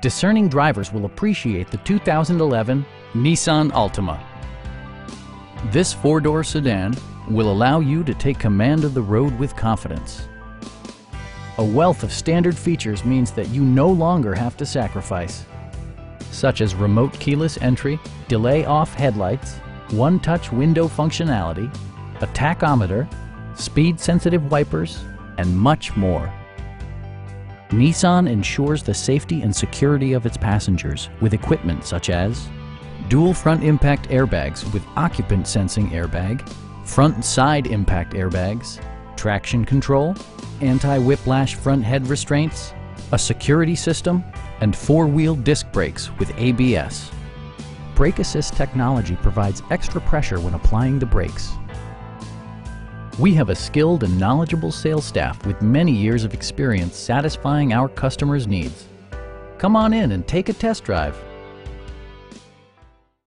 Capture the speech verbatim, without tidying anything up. Discerning drivers will appreciate the two thousand eleven Nissan Altima. This four-door sedan will allow you to take command of the road with confidence. A wealth of standard features means that you no longer have to sacrifice, such as remote keyless entry, delay off headlights, one-touch window functionality, a tachometer, speed-sensitive wipers, and much more. Nissan ensures the safety and security of its passengers with equipment such as dual front impact airbags with occupant sensing airbag, front and side impact airbags, traction control, anti-whiplash front head restraints, a security system, and four-wheel disc brakes with A B S. Brake assist technology provides extra pressure when applying the brakes. We have a skilled and knowledgeable sales staff with many years of experience satisfying our customers' needs. Come on in and take a test drive.